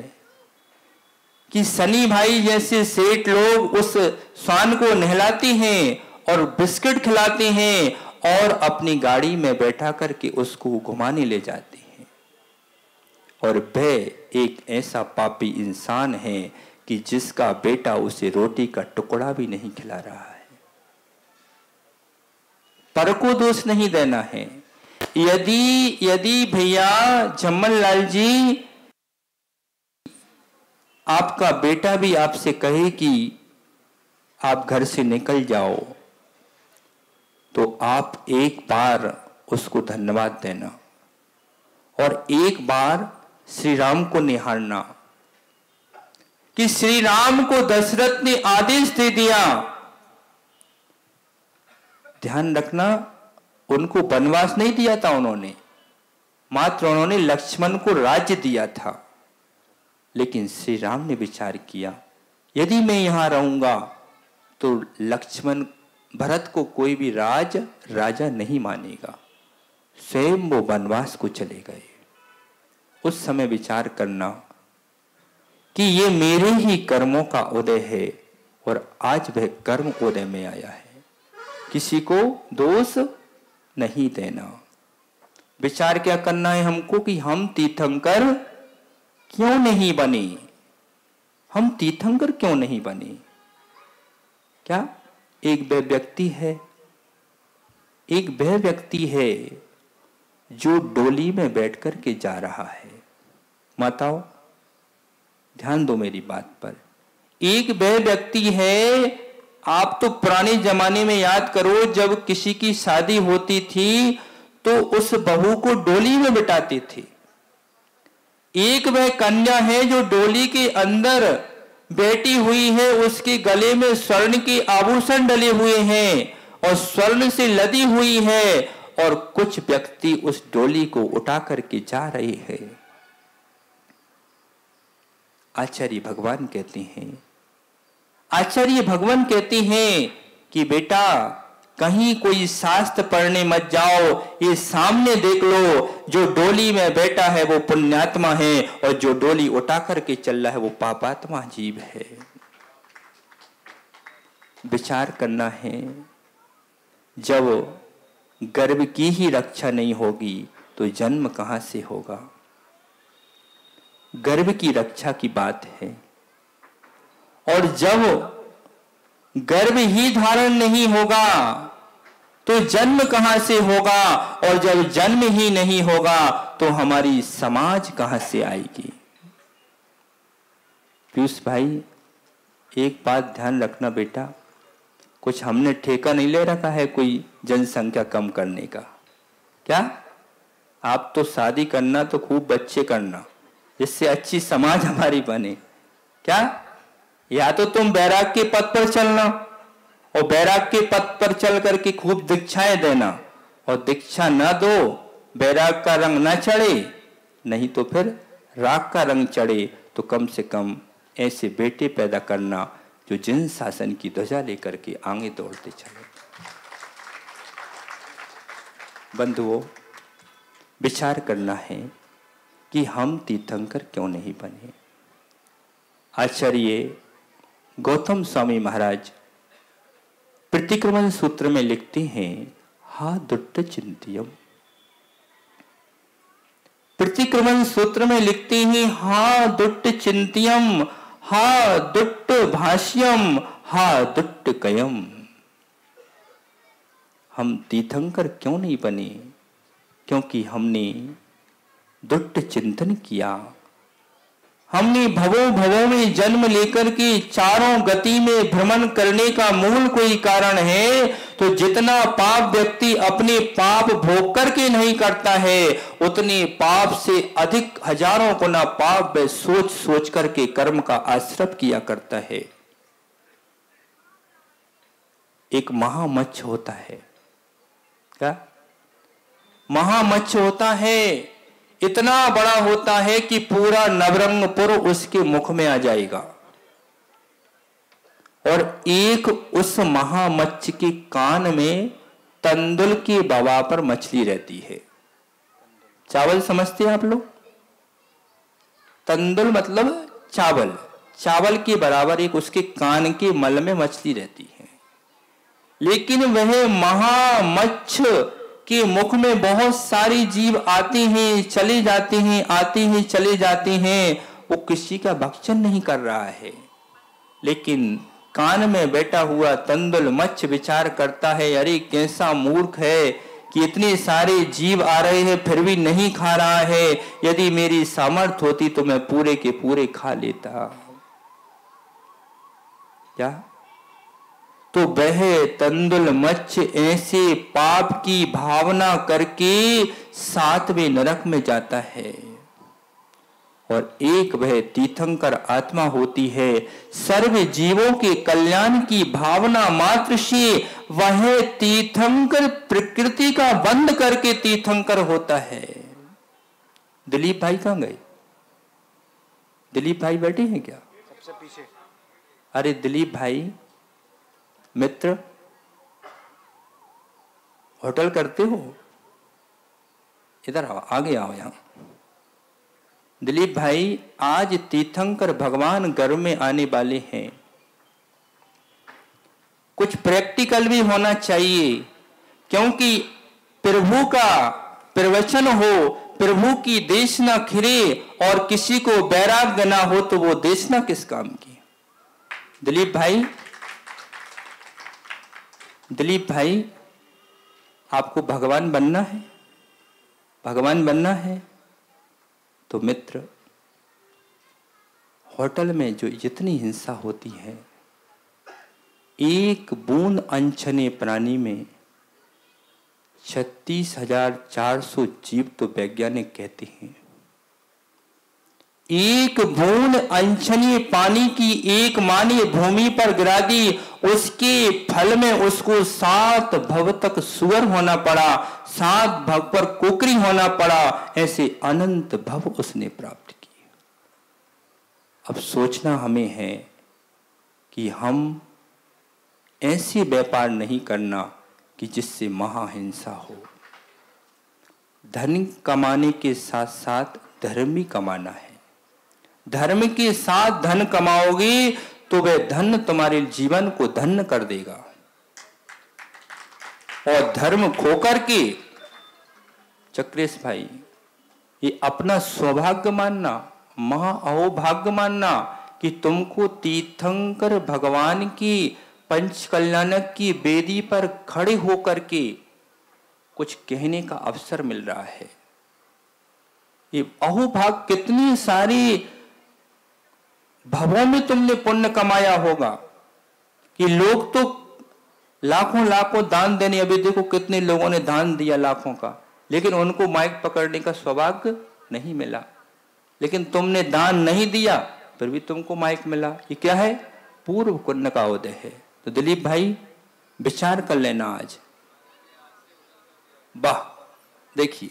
कि सनी भाई जैसे सेठ लोग उस स्वान को नहलाते हैं और बिस्किट खिलाते हैं और अपनी गाड़ी में बैठा करके उसको घुमाने ले जाते हैं। और वह एक ऐसा पापी इंसान है कि जिसका बेटा उसे रोटी का टुकड़ा भी नहीं खिला रहा है। पर को दोष नहीं देना है। यदि यदि भैया जम्मन लाल जी आपका बेटा भी आपसे कहे कि आप घर से निकल जाओ तो आप एक बार उसको धन्यवाद देना और एक बार श्री राम को निहारना कि श्री राम को दशरथ ने आदेश दे दिया। ध्यान रखना, उनको वनवास नहीं दिया था उन्होंने, मात्र उन्होंने लक्ष्मण को राज्य दिया था। लेकिन श्री राम ने विचार किया, यदि मैं यहां रहूंगा तो लक्ष्मण भरत को कोई भी राज राजा नहीं मानेगा, स्वयं वो वनवास को चले गए। उस समय विचार करना कि ये मेरे ही कर्मों का उदय है और आज वह कर्म उदय में आया है। किसी को दोष नहीं देना। विचार क्या करना है हमको कि हम तीर्थंकर क्यों नहीं बने, हम तीर्थंकर क्यों नहीं बने। क्या एक वह व्यक्ति है, एक वह व्यक्ति है जो डोली में बैठ कर के जा रहा है। माताओं ध्यान दो मेरी बात पर, एक वह व्यक्ति है, आप तो पुराने जमाने में याद करो जब किसी की शादी होती थी तो उस बहू को डोली में बिठाते थे। एक वह कन्या है जो डोली के अंदर बैठी हुई है, उसके गले में स्वर्ण के आभूषण डले हुए हैं और स्वर्ण से लदी हुई है, और कुछ व्यक्ति उस डोली को उठा करके जा रहे हैं। आचार्य भगवान कहते हैं, आचार्य भगवान कहते हैं कि बेटा कहीं कोई शास्त्र पढ़ने मत जाओ, ये सामने देख लो जो डोली में बैठा है वो पुण्यात्मा है और जो डोली उठा करके चल रहा है वो पापात्मा जीव है। विचार करना है। जब गर्भ की ही रक्षा नहीं होगी तो जन्म कहां से होगा। गर्भ की रक्षा की बात है, और जब गर्भ ही धारण नहीं होगा तो जन्म कहां से होगा, और जब जन्म ही नहीं होगा तो हमारी समाज कहां से आएगी। पीयूष भाई एक बात ध्यान रखना बेटा, कुछ हमने ठेका नहीं ले रखा है कोई जनसंख्या कम करने का। क्या आप तो शादी करना तो खूब बच्चे करना जिससे अच्छी समाज हमारी बने। क्या या तो तुम बैराग के पद पर चलना और बैराग के पद पर चल करके खूब दीक्षाएं देना, और दीक्षा ना दो बैराग का रंग ना चढ़े, नहीं तो फिर राग का रंग चढ़े, तो कम से कम ऐसे बेटे पैदा करना जो जन शासन की ध्वजा लेकर के आगे दौड़ते चले। बंधुओं विचार करना है कि हम तीर्थंकर क्यों नहीं बने। आचार्य गौतम स्वामी महाराज प्रतिक्रमण सूत्र में लिखते हैं, हा दुट्ट चिंतियम। प्रतिक्रमण सूत्र में लिखते हैं, हा दुट्ट चिंतियम, हा दुट्ट भाष्यम, हा दुट्ट कयम। हम तीर्थंकर क्यों नहीं बने, क्योंकि हमने दुट्ट चिंतन किया। हमने भवों भवों में जन्म लेकर के चारों गति में भ्रमण करने का मूल कोई कारण है तो जितना पाप व्यक्ति अपने पाप भोग करके नहीं करता है उतने पाप से अधिक हजारों गुना पाप में सोच सोच करके कर्म का आश्रय किया करता है। एक महामच्छ होता है। क्या महामच्छ होता है? इतना बड़ा होता है कि पूरा नबरंगपुर उसके मुख में आ जाएगा, और एक उस महामच्छ के कान में तंदुल के बवा पर मछली रहती है। चावल समझते हैं आप लोग? तंदुल मतलब चावल, चावल के बराबर एक उसके कान के मल में मछली रहती है, लेकिन वह महामच्छ कि मुख में बहुत सारी जीव आते हैं, चले जाते हैं, आते हैं, चले जाते हैं। वो किसी का भक्षण नहीं कर रहा है, लेकिन कान में बैठा हुआ तंदुल मच्छ विचार करता है, अरे कैसा मूर्ख है कि इतने सारे जीव आ रहे हैं फिर भी नहीं खा रहा है, यदि मेरी सामर्थ होती तो मैं पूरे के पूरे खा लेता। क्या तो वह तंदुल मच्छ ऐसे पाप की भावना करके सातवें नरक में जाता है, और एक वह तीर्थंकर आत्मा होती है, सर्व जीवों के कल्याण की भावना मात्र से वह तीर्थंकर प्रकृति का बंद करके तीर्थंकर होता है। दिलीप भाई कहाँ गए? दिलीप भाई बैठे हैं क्या सबसे पीछे? अरे दिलीप भाई मित्र, होटल करते हो? इधर आओ, आगे आओ। यहां दिलीप भाई, आज तीर्थंकर भगवान गर्भ में आने वाले हैं। कुछ प्रैक्टिकल भी होना चाहिए, क्योंकि प्रभु का प्रवचन हो, प्रभु की देशना खिरे और किसी को बैराग ना हो तो वो देशना किस काम की। दिलीप भाई, दिलीप भाई आपको भगवान बनना है, भगवान बनना है तो मित्र, होटल में जो जितनी हिंसा होती है, एक बूंद अनछने प्राणी में छत्तीस हजार चार सौ जीव तो वैज्ञानिक कहते हैं, एक बूंद अनछनी पानी की एक मानी भूमि पर गिरा दी, उसके फल में उसको सात भव तक सुअर होना पड़ा, सात भव पर कुकरी होना पड़ा, ऐसे अनंत भव उसने प्राप्त किए। अब सोचना हमें है कि हम ऐसे व्यापार नहीं करना कि जिससे महाहिंसा हो। धन कमाने के साथ साथ धर्म भी कमाना है। धर्म के साथ धन कमाओगे तो वह धन तुम्हारे जीवन को धन्य कर देगा, और धर्म खोकर के, चक्रेश भाई, ये अपना सौभाग्य मानना, महा अहोभाग्य मानना कि तुमको तीर्थंकर भगवान की पंचकल्याणक की वेदी पर खड़े होकर के कुछ कहने का अवसर मिल रहा है। ये अहोभाग, कितनी सारी भवों में तुमने पुण्य कमाया होगा कि लोग तो लाखों लाखों दान देने, अभी देखो कितने लोगों ने दान दिया लाखों का, लेकिन उनको माइक पकड़ने का सौभाग्य नहीं मिला। लेकिन तुमने दान नहीं दिया फिर भी तुमको माइक मिला, ये क्या है? पूर्व पुण्य का उदय है। तो दिलीप भाई विचार कर लेना आज। वाह, देखिए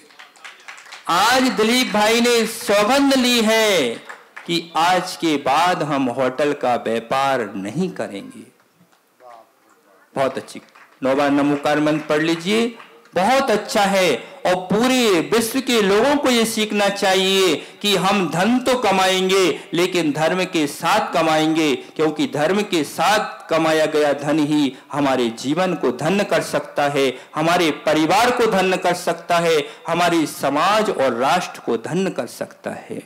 आज दिलीप भाई ने सौगंध ली है कि आज के बाद हम होटल का व्यापार नहीं करेंगे। बहुत अच्छी, नौबार नमोकार मंत्र पढ़ लीजिए, बहुत अच्छा है। और पूरे विश्व के लोगों को ये सीखना चाहिए कि हम धन तो कमाएंगे लेकिन धर्म के साथ कमाएंगे, क्योंकि धर्म के साथ कमाया गया धन ही हमारे जीवन को धन्य कर सकता है, हमारे परिवार को धन्य कर सकता है, हमारे समाज और राष्ट्र को धन्य कर सकता है।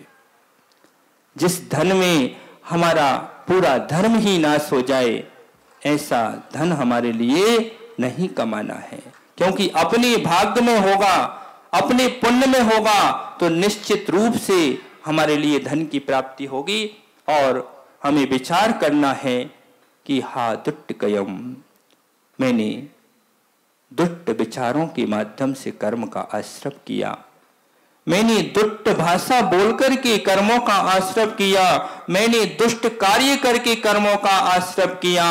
जिस धन में हमारा पूरा धर्म ही नाश हो जाए, ऐसा धन हमारे लिए नहीं कमाना है, क्योंकि अपने भाग्य में होगा, अपने पुण्य में होगा तो निश्चित रूप से हमारे लिए धन की प्राप्ति होगी। और हमें विचार करना है कि हा दुट्ट कयम, मैंने दुट्ट विचारों के माध्यम से कर्म का आश्रय किया, मैंने दुष्ट भाषा बोलकर के कर्मों का आश्रय किया, मैंने दुष्ट कार्य करके कर्मों का आश्रय किया,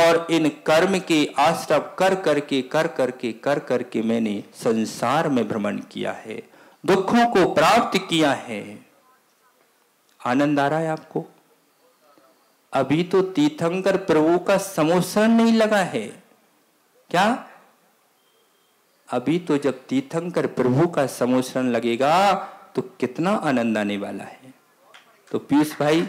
और इन कर्म के आश्रय कर करके कर करके कर करके मैंने संसार में भ्रमण किया है, दुखों को प्राप्त किया है। आनंद आ रहा है आपको? अभी तो तीर्थंकर प्रभु का समोसन नहीं लगा है क्या? अभी तो जब तीर्थंकर प्रभु का समोसरण लगेगा तो कितना आनंद आने वाला है। तो पीयूष भाई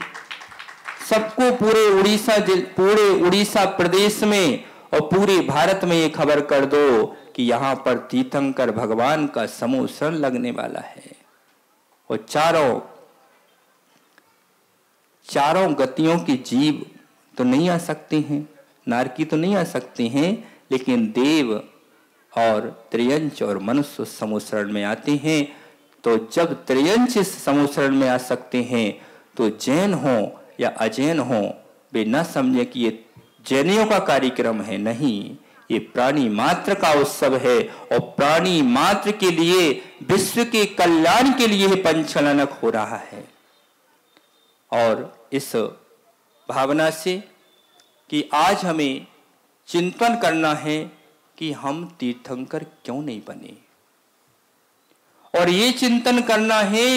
सबको पूरे उड़ीसा पूरे उड़ीसा प्रदेश में और पूरे भारत में ये खबर कर दो कि यहाँ पर तीर्थंकर भगवान का समोसरण लगने वाला है, और चारों चारों गतियों की जीव तो नहीं आ सकते हैं, नारकी तो नहीं आ सकते हैं, लेकिन देव और त्रियंच और मनुष्य समोसरण में आते हैं। तो जब त्रियंच समोसरण में आ सकते हैं तो जैन हो या अजैन हो, वे न समझे कि ये जैनियों का कार्यक्रम है, नहीं, ये प्राणी मात्र का उत्सव है, और प्राणी मात्र के लिए, विश्व के कल्याण के लिए पंचकल्याणक हो रहा है। और इस भावना से कि आज हमें चिंतन करना है कि हम तीर्थंकर क्यों नहीं बने, और ये चिंतन करना है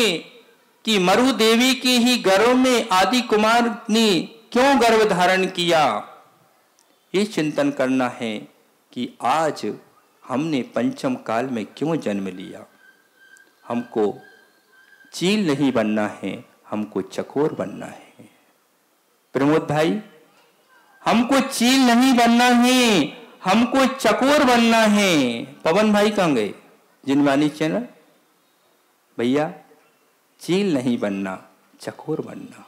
कि मरु देवी के ही गर्भ में आदि कुमार ने क्यों गर्भ धारण किया। ये चिंतन करना है कि आज हमने पंचम काल में क्यों जन्म लिया। हमको चील नहीं बनना है, हमको चकोर बनना है। प्रमोद भाई, हमको चील नहीं बनना है, हमको चकोर बनना है। पवन भाई कहाँ गए जिनवानी चैनल? भैया चील नहीं बनना, चकोर बनना।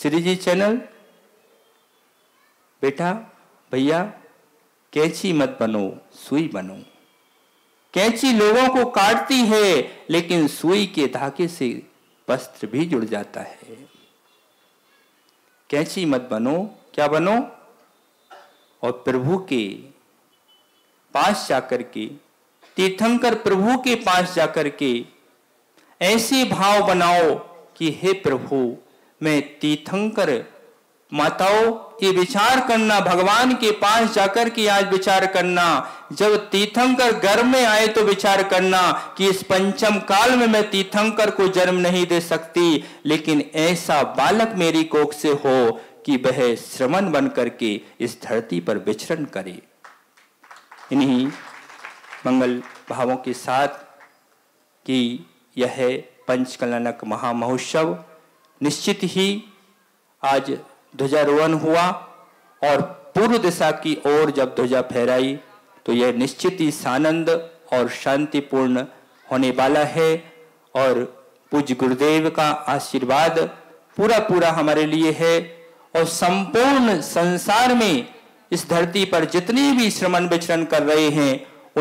श्री जी चैनल, बेटा भैया कैंची मत बनो, सुई बनो। कैंची लोगों को काटती है, लेकिन सुई के धागे से वस्त्र भी जुड़ जाता है। कैंची मत बनो, क्या बनो? और प्रभु के पास जाकर के, तीर्थंकर प्रभु के पास जाकर के ऐसे भाव बनाओ कि हे प्रभु मैं तीर्थंकर माताओं, ये विचार करना, भगवान के पास जाकर के आज विचार करना। जब तीर्थंकर घर में आए तो विचार करना कि इस पंचम काल में मैं तीर्थंकर को जन्म नहीं दे सकती, लेकिन ऐसा बालक मेरी कोख से हो कि वह श्रमण बन करके इस धरती पर विचरण करे। इन्हीं मंगल भावों के साथ कि यह पंचकल्याणक महामहोत्सव, निश्चित ही आज ध्वजारोहण हुआ और पूर्व दिशा की ओर जब ध्वजा फहराई तो यह निश्चित ही सानंद और शांतिपूर्ण होने वाला है। और पूज्य गुरुदेव का आशीर्वाद पूरा पूरा हमारे लिए है। और संपूर्ण संसार में इस धरती पर जितने भी श्रमण विचरण कर रहे हैं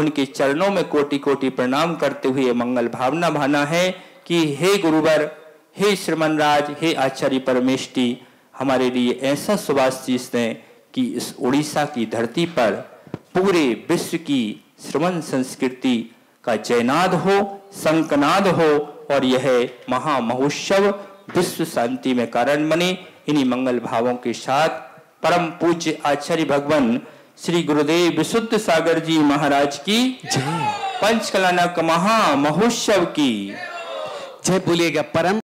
उनके चरणों में कोटि कोटि प्रणाम करते हुए मंगल भावना भाना है कि हे गुरुवर, हे श्रमणराज, हे आचार्य परमेष्ठी, हमारे लिए ऐसा सुभाषीष दें कि इस उड़ीसा की धरती पर पूरे विश्व की श्रमण संस्कृति का जयनाद हो, संकनाद हो और यह महामहोत्सव विश्व शांति में कारण बने। इन्हीं मंगल भावों के साथ परम पूज्य आचार्य भगवान श्री गुरुदेव विशुद्ध सागर जी महाराज की जय, पंचकल्याणक महा महोत्सव की जय। बोलिएगा परम